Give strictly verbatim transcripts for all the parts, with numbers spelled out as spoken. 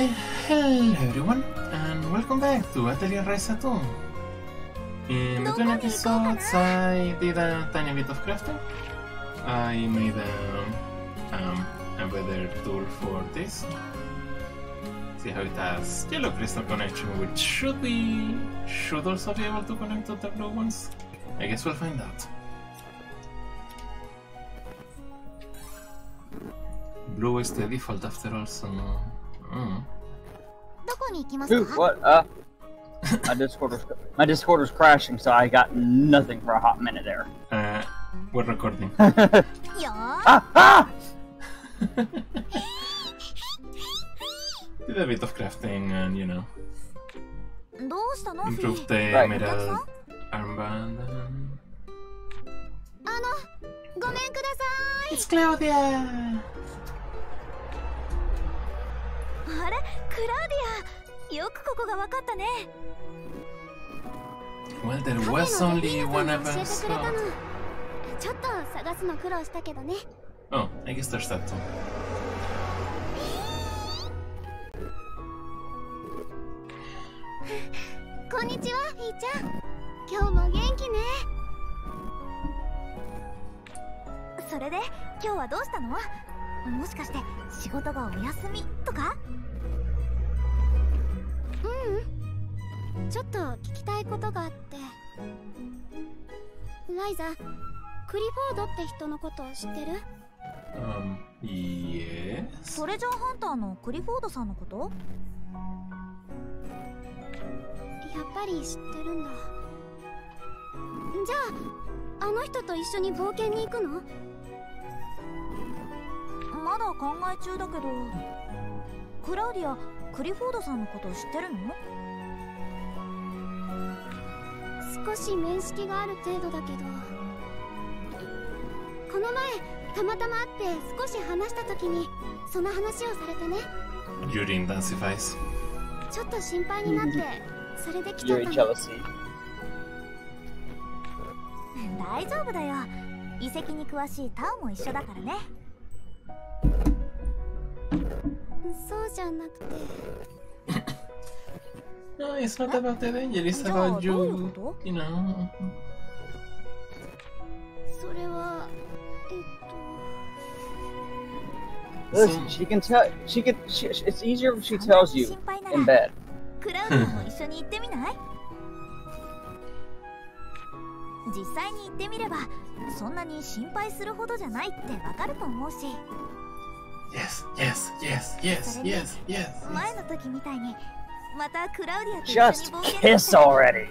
Uh, hello everyone, and welcome back to Atelier Ryza two. In the two episodes I did a tiny bit of crafting. I made a, um, a weather tool for this. See how it has yellow crystal connection, which should be... should also be able to connect to the blue ones. I guess we'll find out. Blue is the default after all, so... Mm. Ooh, what? Uh, my Discord was my Discord was crashing, so I got nothing for a hot minute there. Uh, we're recording. ah, ah! Did a bit of crafting and you know, improved the right. metal armband. And... It's Claudia. Well, there was only one event spot. Oh, I guess there's that too. Um, yes. Treasure Hunter no Clifford-san no koto? やっぱり知ってるんだ。じゃあ、あの人と一緒に冒険に行くの？まだ考え中だけど、クラウディア、クリフォードさんのこと知ってるの？少し面識がある程度だけど、この前たまたま会って少し話した時にその話をされてね。ユリンダンスファイス。ちょっと心配になって。You're jealousy. No, it's not about the danger, it's about you, you know. Listen, she can tell. She can. She, it's easier if she tells you in bed. Yes, yes, yes, yes, yes, yes. Just kiss already.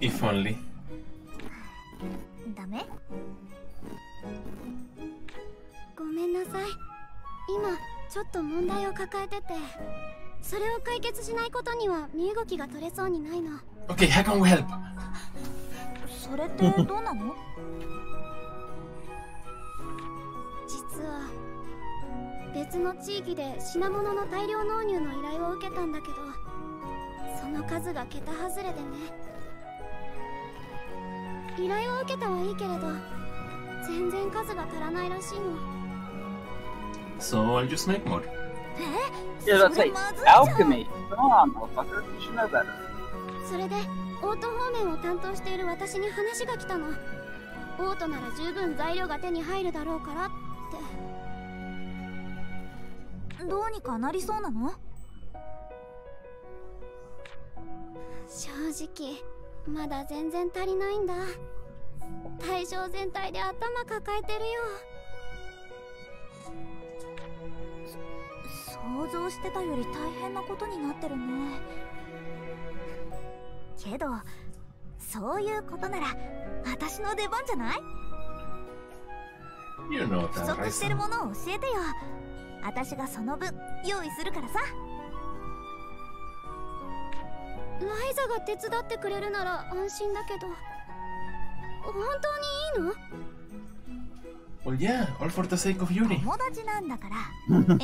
If only. Okay, how can we help? So I'll just make more. Yeah, that's like alchemy. Come on, motherfucker. You should know better. You know that, Ryza. Well, yeah, all for the sake of Yuri. I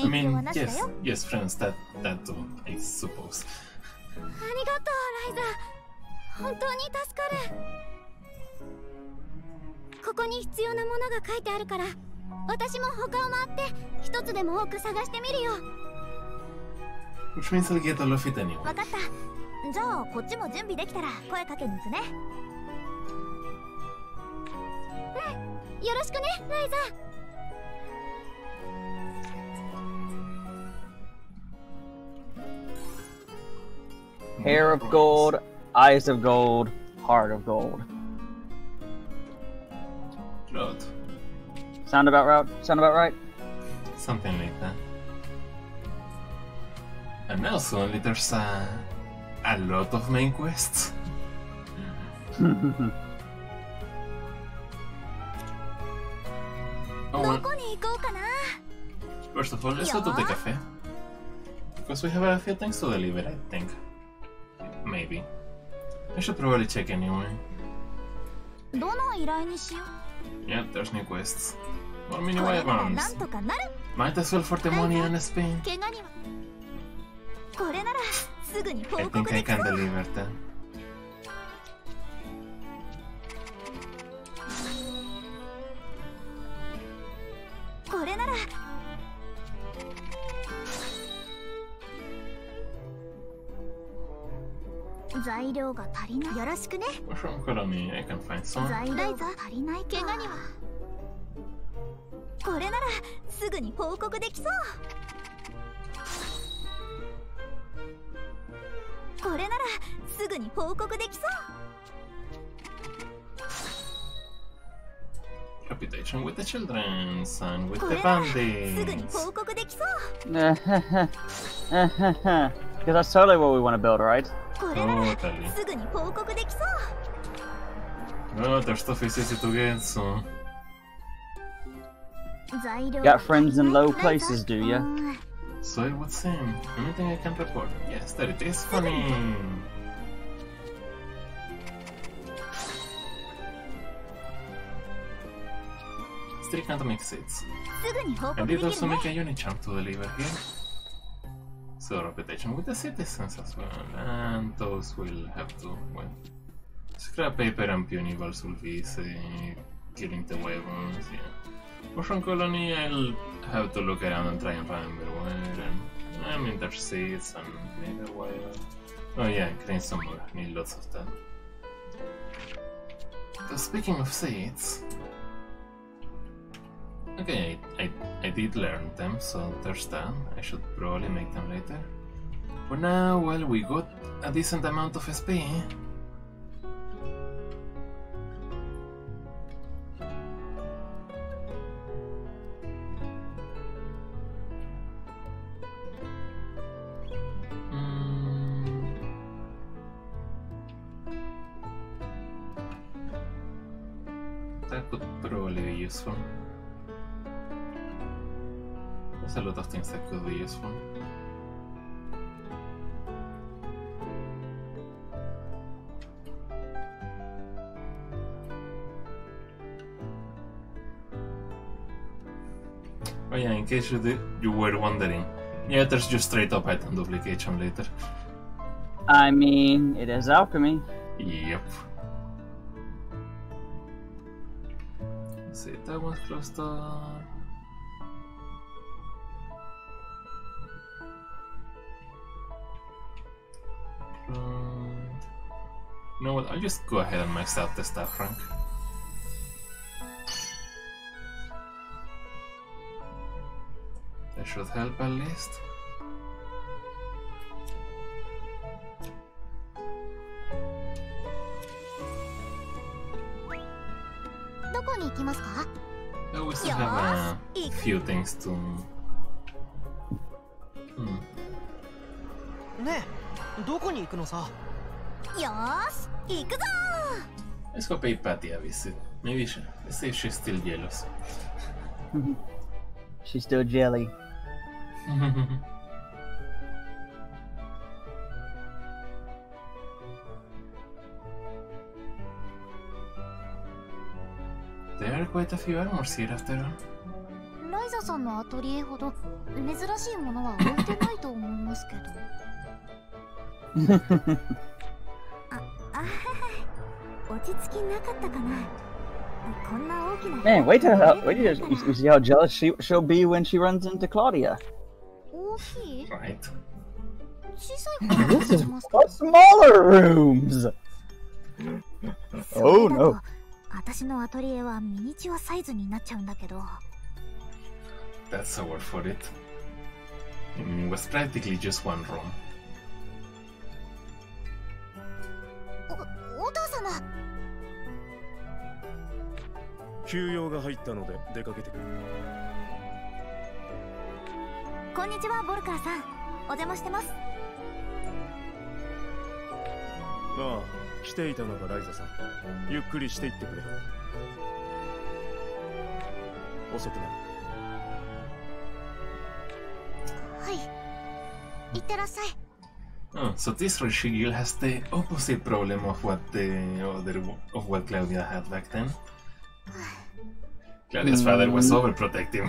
mean, yes, yes, friends, that, that too, I suppose. Which means I'll get all of it anyway. Hair of gold, eyes of gold, heart of gold. Road. Sound about route? Sound about right? Something like that. And now suddenly there's a, a lot of main quests. Oh, well. First of all, let's go to the cafe. Because we have a few things to deliver, I think. Maybe. I should probably check anyway. Yep, there's new quests. More mini wire rounds. Might as well for the money and Spain. I think I can deliver that. From Colony, I can find some. Reputation with the children and with the bandits. Because that's totally what we want to build, right? Totally. Well, their stuff is easy to get, so... Got friends in low places, do ya? So it would seem. Anything I can report. Yes, there it is. Funny! Still can't make seats. And it also make a unicham to deliver here. So reputation with the citizens as well, and those will have to, well, scrap paper and punibles will be, say, killing the weapons, yeah. But from Colony, I'll have to look around and try and remember where, and I mean there's seeds and maybe where. Oh yeah, create some more, need lots of that. So speaking of seeds... Okay, I, I, I did learn them, so there's that. I should probably make them later. For now, well, we got a decent amount of S P. Mm. That could probably be useful. There's a lot of things that could be useful. Oh yeah, in case you, did, you were wondering. Yeah, there's just straight up item duplication later. I mean, it is alchemy. Yep. Let's see, that one's closed up. You know what, I'll just go ahead and max out the staff rank. That should help at least. I always have a few things to... Hmm. Let's go pay Patty a visit. Maybe she, let's see if she's still jealous. She's still jelly. There are quite a few armors here after all. Ryza-san's atelier ほど珍しいものは置いてないと思いますけど。落ち着きなかったかな Man, wait till how, wait till you see how jealous she she'll be when she runs into Claudia. Right. She's like, this is for smaller rooms. Oh no. That's the word for it. It was practically just one room. Oh, so this Rashigil has the opposite problem of what the other of what Claudia had back then. Claudia's father was overprotective.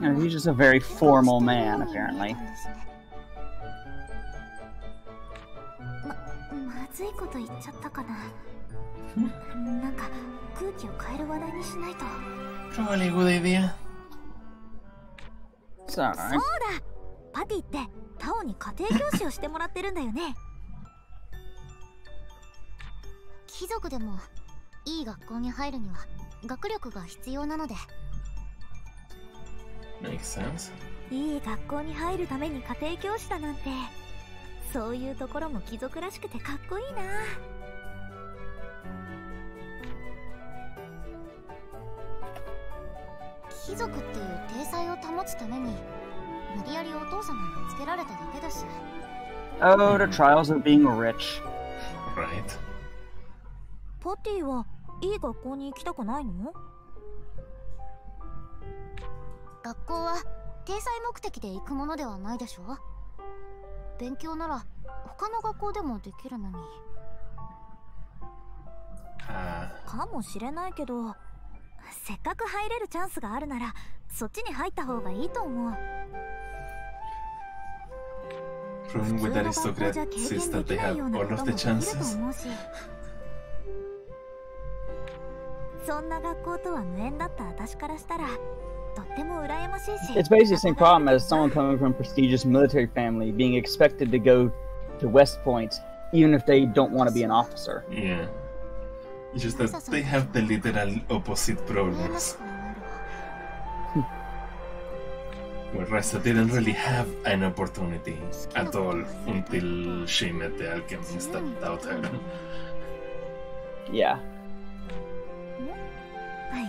No, he's just a very formal man, apparently. Probably a good idea. It's alright. Makes sense. Oh, the trials of being rich. Right. Proving with aristocrats is that they have all of the chances. It's basically the same problem as someone coming from a prestigious military family being expected to go to West Point, even if they don't want to be an officer. Yeah. It's just that they have the literal opposite problems. Whereas they didn't really have an opportunity at all until she met the alchemist that doubted her. Yeah. Oh,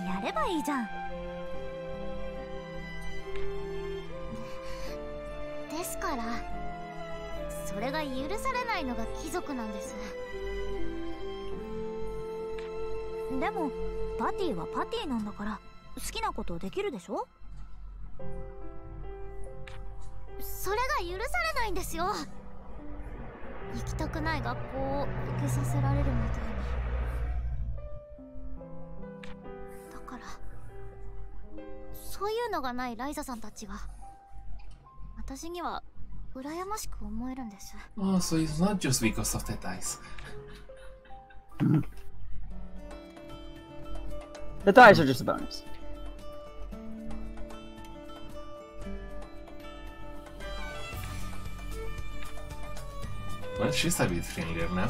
so it's not just because of the dice. The dice are just a bonus. Well, she's a bit friendlier now.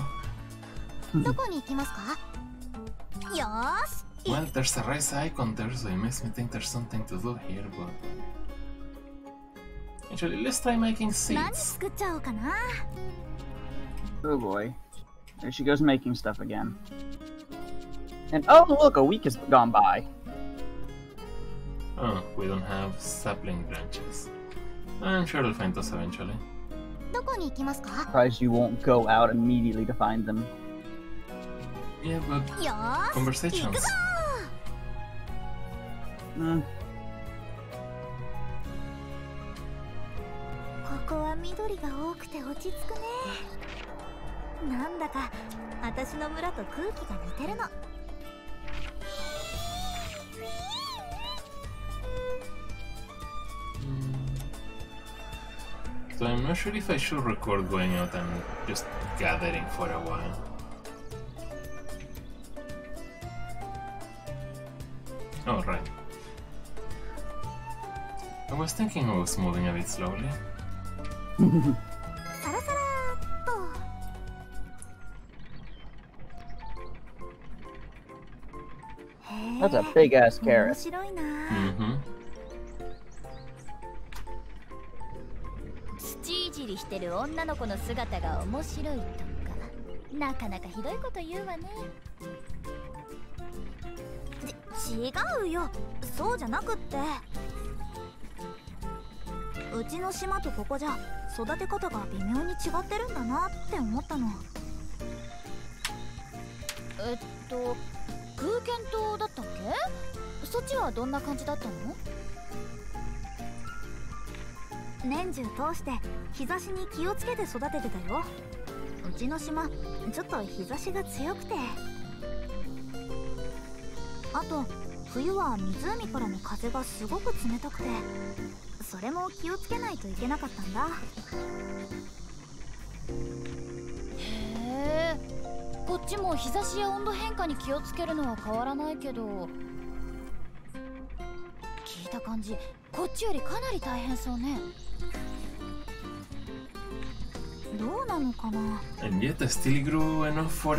Well, there's a Riza icon there, so it makes me think there's something to do here, but... Actually, let's try making seeds. Oh boy. There she goes making stuff again. And oh look, a week has gone by. Oh, we don't have sapling branches. I'm sure we'll find those eventually. Surprised you won't go out immediately to find them. Yeah, but... Conversations. Mm. So I'm not sure if I should record going out and just gathering for a while. Oh, right. I was thinking I was moving a bit slowly. That's a big-ass carrot. Mm-hmm. And yet I still grew enough for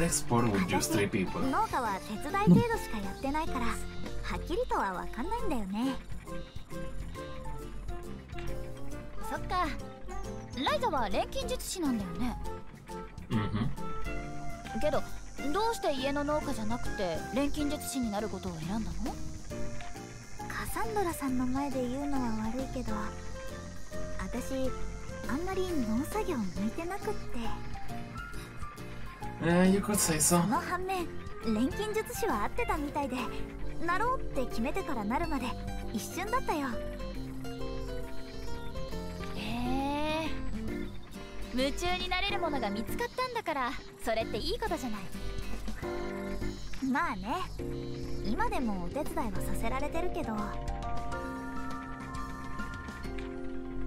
export with just three people. Uh, you could say so. Yeah, well,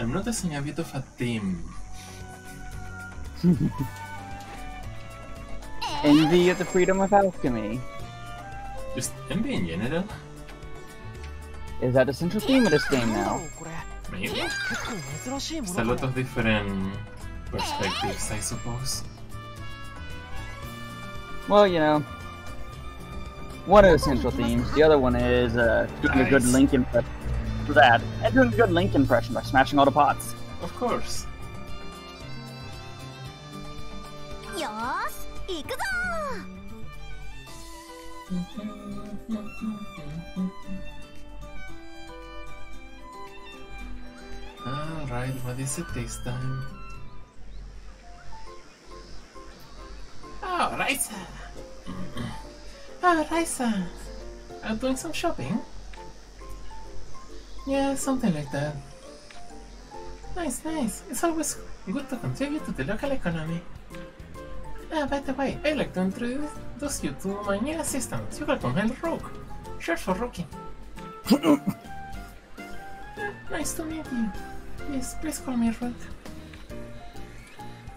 I'm noticing a bit of a theme. Envy at the freedom of alchemy. Just envy in general? Is that a central theme of this game now? Maybe. Just a lot of different perspectives, I suppose. Well, you know, one of the central themes, the other one is uh, doing nice. a good Link impression. That, and doing a good Link impression by smashing all the pots. Of course. Alright, what is it this time? Oh, Ryza! Ah, Ryza! I'm doing some shopping? Yeah, something like that. Nice, nice. It's always good to contribute to the local economy. Ah, by the way, I'd like to introduce you to my new assistant. You can handle Ruck. Sure for Rucking. Ah, nice to meet you. Yes, please call me Ruck.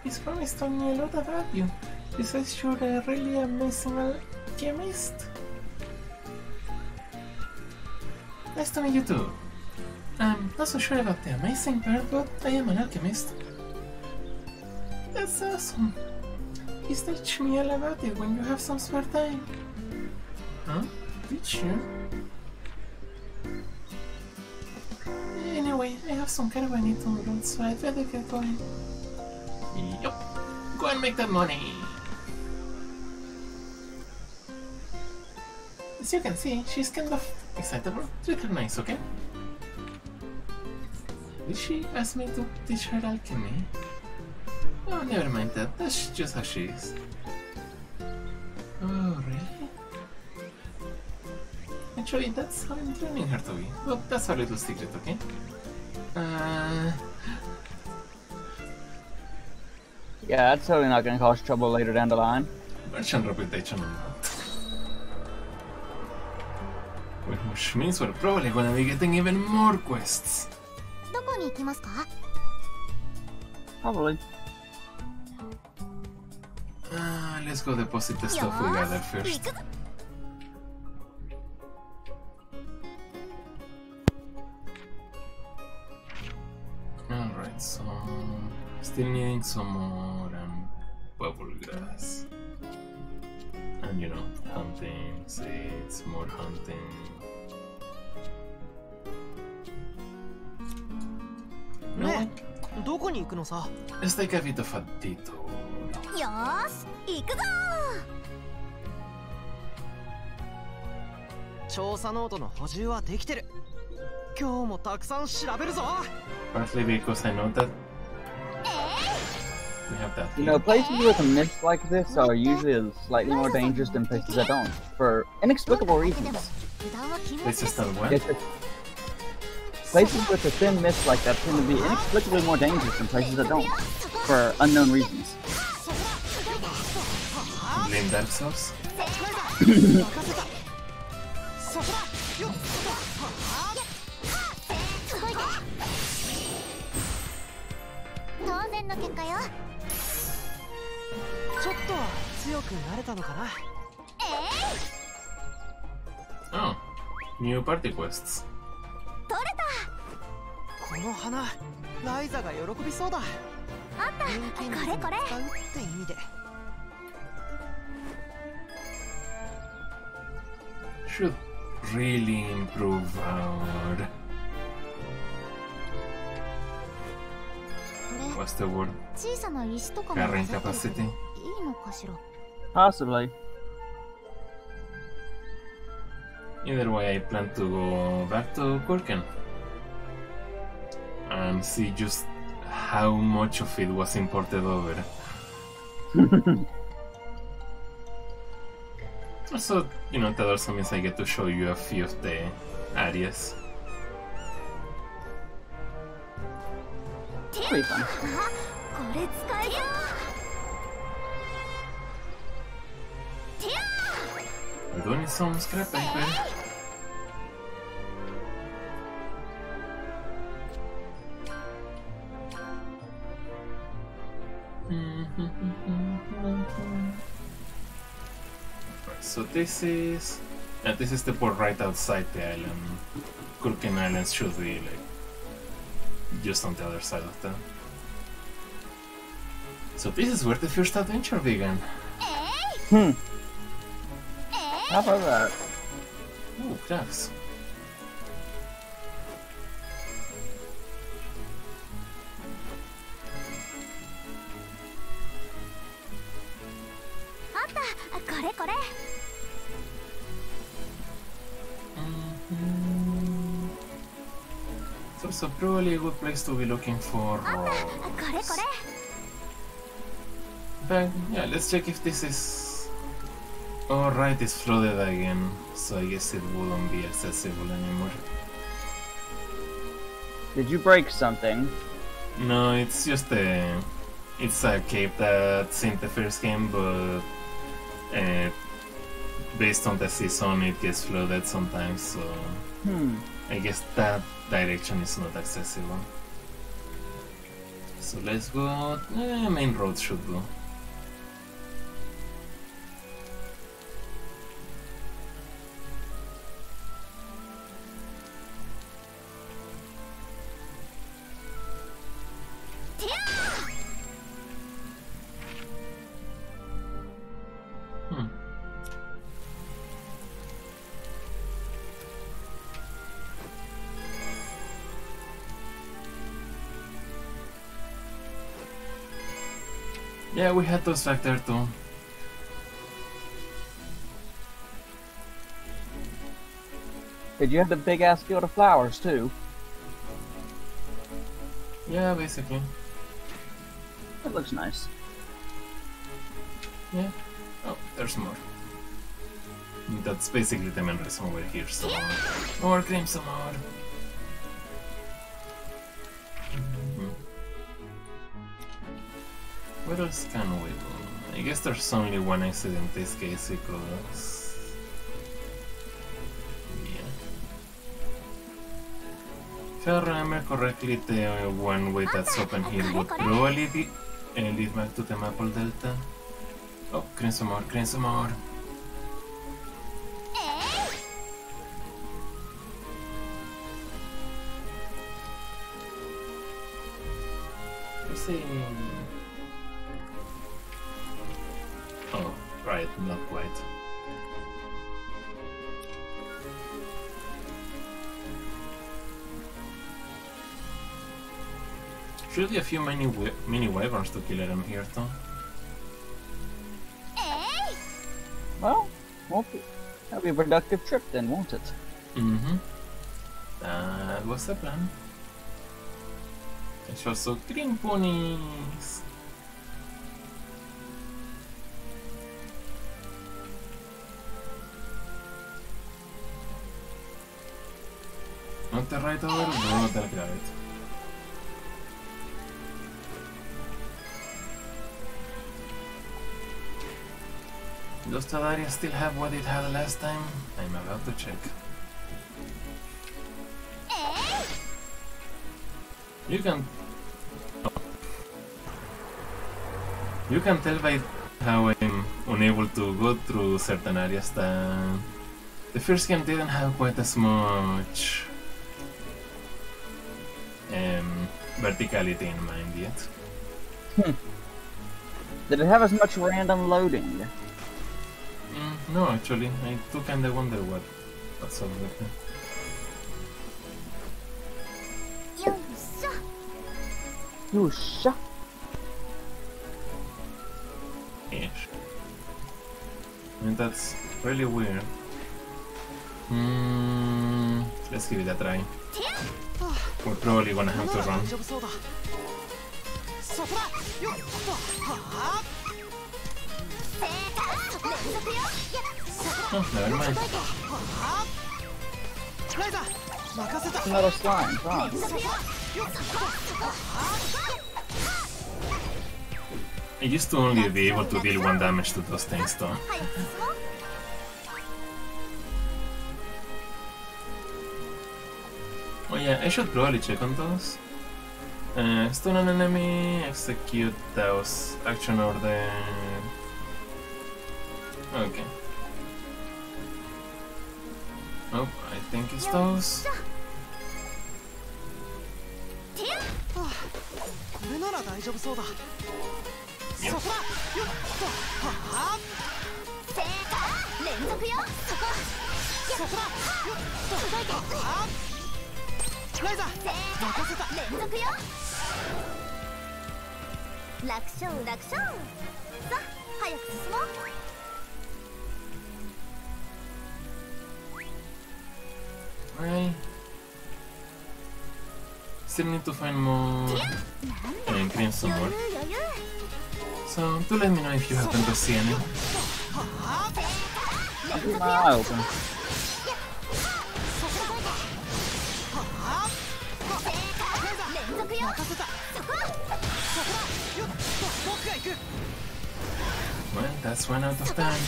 His promise told me a lot about you. He says you're a really amazing alchemist. Nice to meet you too. I'm not so sure about the amazing part, but I am an alchemist. That's awesome. Please teach me all about it when you have some spare time. Huh? Teach you? Anyway, I have some caravan I need to unload, so I better get going. Yup. Go and make that money. As you can see, she's kind of excitable. Treat her nice, okay? Did she ask me to teach her alchemy? Oh, never mind that. That's just how she is. Oh, really? Actually, that's how I'm training her to be. Well, that's our little secret, okay? Uh... Yeah, that's totally not gonna cause trouble later down the line. Merchant reputation or not. Which means we're probably gonna be getting even more quests. Probably. Uh, let's go deposit the stuff we gathered first. Alright, so... still needing some more um, bubble grass. And you know, hunting, seeds, more hunting. You know what? Let's take a bit of a detour. Partly because I know that we have that. You know, places with a mist like this are usually slightly more dangerous than places that don't, for inexplicable reasons. Places that what? Places with a thin mist like that tend to be inexplicably more dangerous than places that don't, for unknown reasons. Blame themselves? Oh, new party quests. Should really improve our... what's the word? Carrying capacity? Possibly. Either way, I plan to go back to Kurken and see just how much of it was imported over. Also, you know, that also means I get to show you a few of the areas. Pretty fun. We're doing some scrap paper. So this is... yeah, this is the port right outside the island. Kurken Island should be like just on the other side of town. So this is where the first adventure began. Hmm. How about that? Ooh, crafts. So probably a good place to be looking for rocks. But yeah, let's check if this is... alright, it's flooded again, so I guess it wouldn't be accessible anymore. Did you break something? No, it's just a... it's a cave that's in the first game, but... Uh, based on the season, it gets flooded sometimes, so... Hmm. I guess that direction is not accessible. So let's go... Eh, main road should go. Yeah, we had those back there too. Did you have the big ass field of flowers too? Yeah, basically. That looks nice. Yeah. Oh, there's more. That's basically the main reason we're here, so... More crimson mod! Mm-hmm. What else can we do? I guess there's only one exit in this case, because... Yeah. If I remember correctly, the uh, one way that's open here would probably be... Uh, lead back to the Maple Delta. Oh, crimson mod, crimson mod! Oh, right, not quite. Should be a few mini wi mini wyverns to kill them here, though. Well, won't be. That'll be a productive trip then, won't it? Mm-hmm. That was the plan. It's also green ponies. Not the right order, not the right. Does Talaria still have what it had last time? I'm about to check. You can... Oh. You can tell by how I'm unable to go through certain areas that... The first game didn't have quite as much... Um, verticality in mind yet. Hmm. Did it have as much random loading? Mm, no, actually. I do kinda wonder what... What's up with that. Yusha! Ish. I mean, that's really weird. Hmm. Let's give it a try. We're probably gonna have to run. Oh, never mind. Another slime, wow. I used to only be able to deal one damage to those things, though. Oh yeah, I should probably check on those. Uh, stun an enemy, execute those, action order... Okay. Oh, I think it's those. Yep. Right. Still need to find more and crimson more. So do let me know if you happen to see any. I'll keep my eye open. Well, that's one out of ten.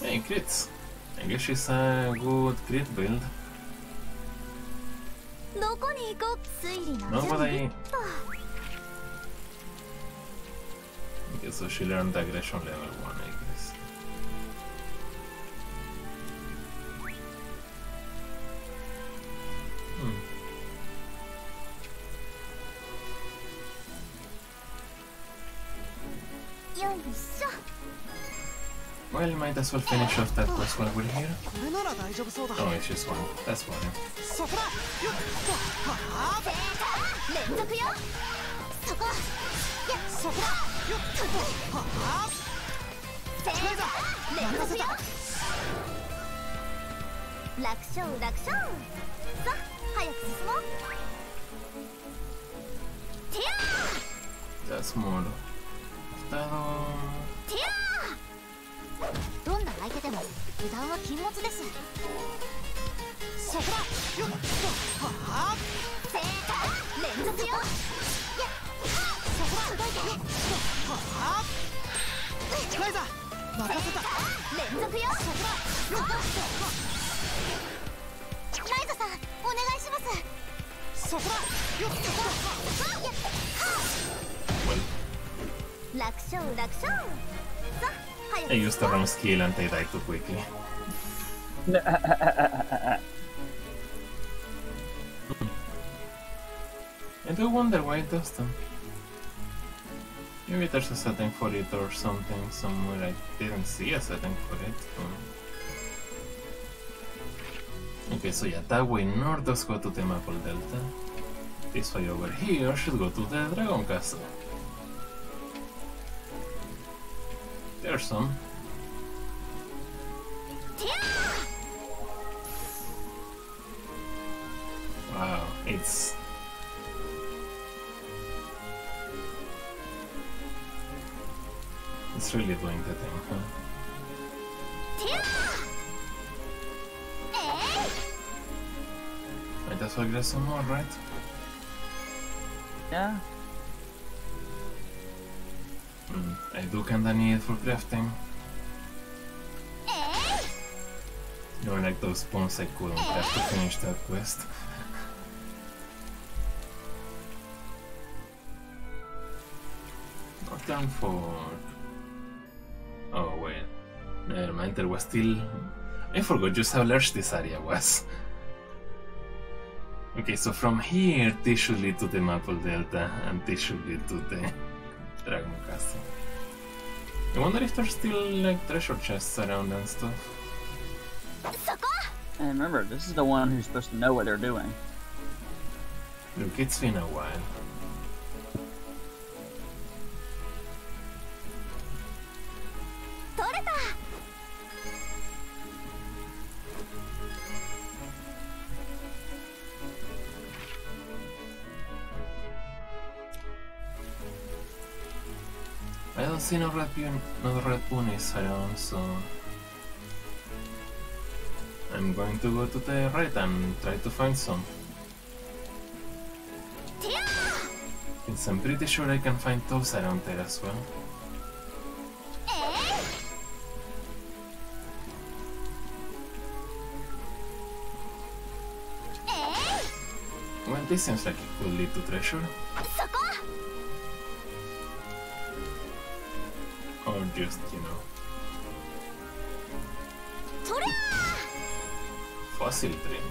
Hey, crits! I guess she's a good crit build. Not what I... Okay, so she learned aggression level one, I guess. Hmm. Well, might as well finish off that quest while we're here. Oh, it's just one. That's fine. 楽勝楽勝さあ早く進もうティアー That's more. ティアーどんな相手でも油断は禁物ですそこだよは正解連続よいやそこだ動いてはライザ任せた連続よそこだ Ryzaさん、お願いしますそこだよっ楽勝楽勝さあ、早く I used the wrong skill and I died too quickly I do wonder why it does that Maybe there's a setting for it or something somewhere I didn't see a setting for it but... Okay, so yeah, that way north does go to the Maple Delta. This way over here should go to the Dragon Castle. There's some. Wow, it's... It's really doing the thing, huh? I guess I'll get some more, right? Yeah. Mm, I do kinda need it for crafting. Eh? You know, like those bones I couldn't craft to finish that quest. Not done for... Oh, wait. Never mind, there was still... I forgot just how large this area was. Okay, so from here, this should lead to the Maple Delta, and this should lead to the Dragon Castle. I wonder if there's still, like, treasure chests around and stuff. And remember, this is the one who's supposed to know what they're doing. Look, it's been a while. I don't see no red, no red ponies around, so I'm going to go to the right and try to find some. Since I'm pretty sure I can find those around there as well. Well, this seems like it could lead to treasure. Or just, you know... Fossil Dream.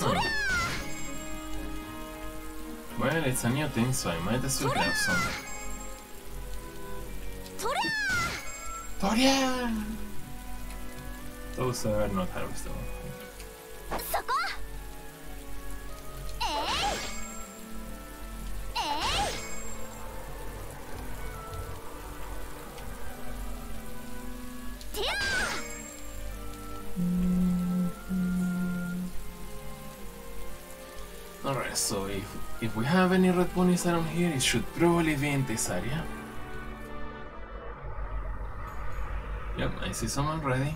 Hmm. Well, it's a new thing, so I might as well have some. Toria! Those are not harvestable. Alright, so if, if we have any red ponies around here, it should probably be in this area. Yep, I see some already.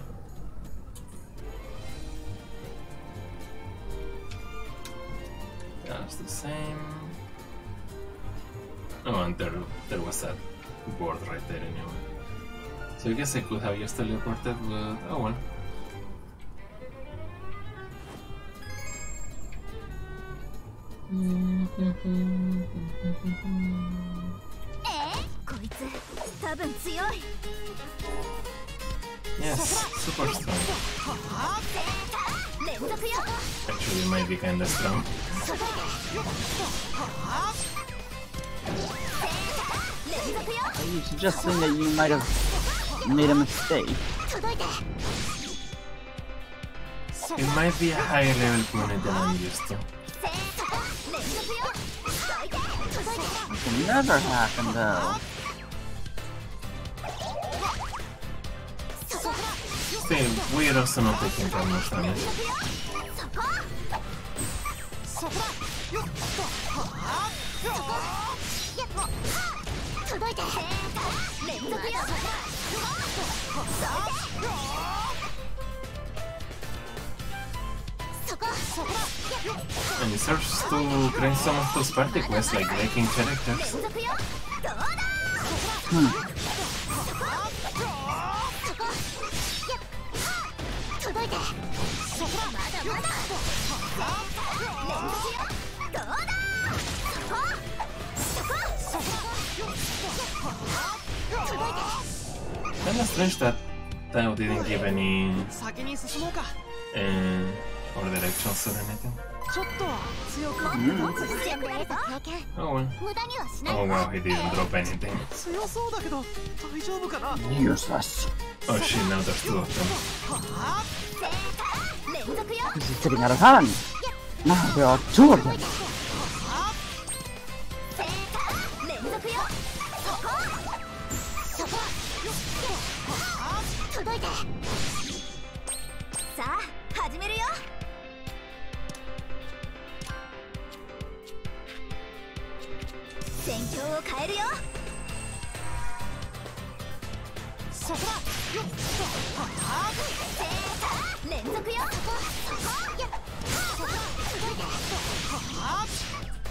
That's the same. Oh, and there, there was that board right there anyway. So I guess I could have just teleported, but oh well. Yes, super strong. Actually, might be kinda strong. Are you suggesting that you might have made a mistake? It might be a higher level opponent than I'm used to. It can never happen though. Ty, weirdo synoptykiem tam dostamy. And you search to grind some of those party quests like making characters. Hmm. Kinda strange that Tao didn't give any uh, or directions to the meeting. Mm. Oh well. Oh wow, he didn't drop anything. Useless. Oh shit, now there's two of them. This is getting out of hand! Now there are two of them!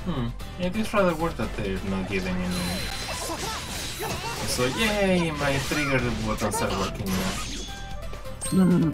Hmm, it is rather worth that they're not giving any. So yay, my trigger buttons are working now.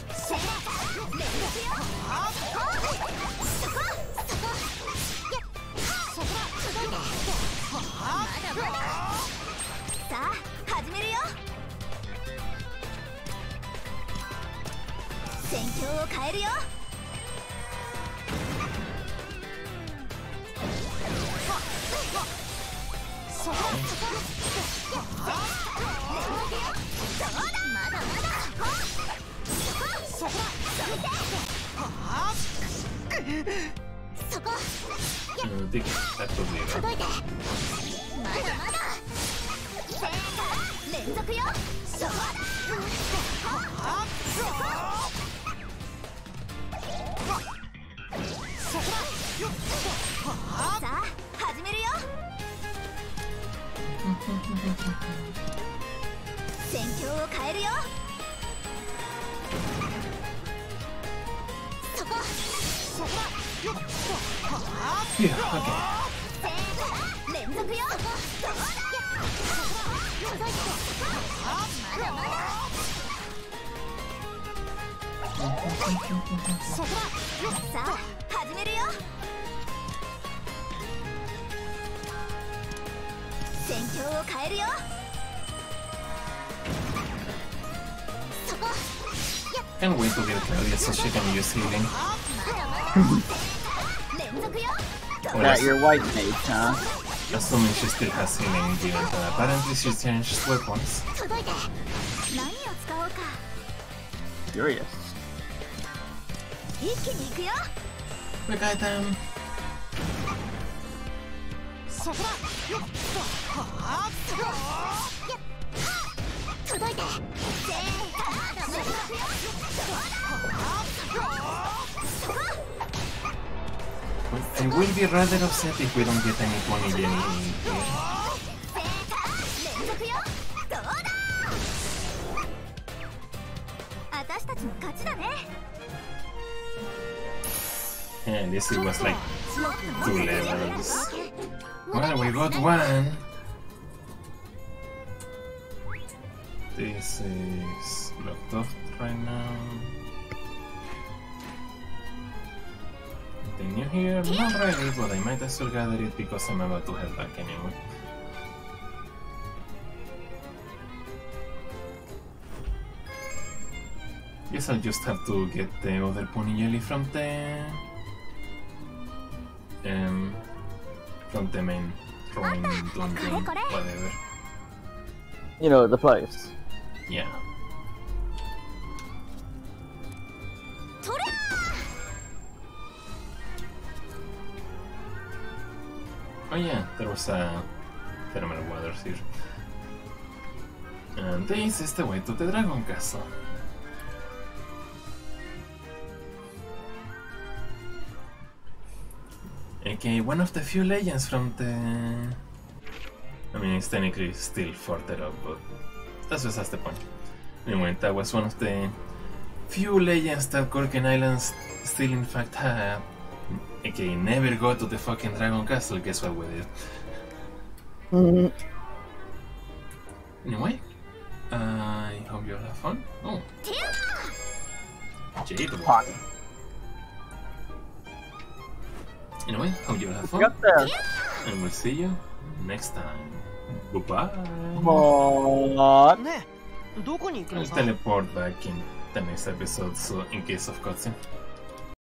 Can't wait to get Claudia so she can use healing. That your white mage, huh? Assuming she still has healing given that apparently she changed weapons. Curious. Quick item! I will be rather upset if we don't get any pony jelly here. Yeah, this was like two levels. Well, we got one. This is locked off right now. Anything new here? Not really, but I might as well gather it because I'm about to head back anyway. Guess I'll just have to get the other pony jelly from the... Um, from the main drawing dungeon, whatever. You know, the place. Yeah. Oh yeah, there was a thermal waters here. And this is the way to the Dragon Castle. Okay, one of the few legends from the... I mean, it's technically still further up, but that's just that's the point. Anyway, that was one of the few legends that Kurken Island still in fact had. Okay, never go to the fucking Dragon Castle, guess what we did. Mm-hmm. Anyway, uh, I hope you all have fun. Oh. Jade Walk. Anyway, hope you all have fun. And we'll see you next time. Goodbye. Bye. I'll teleport back in the next episode, so in case of cutscene.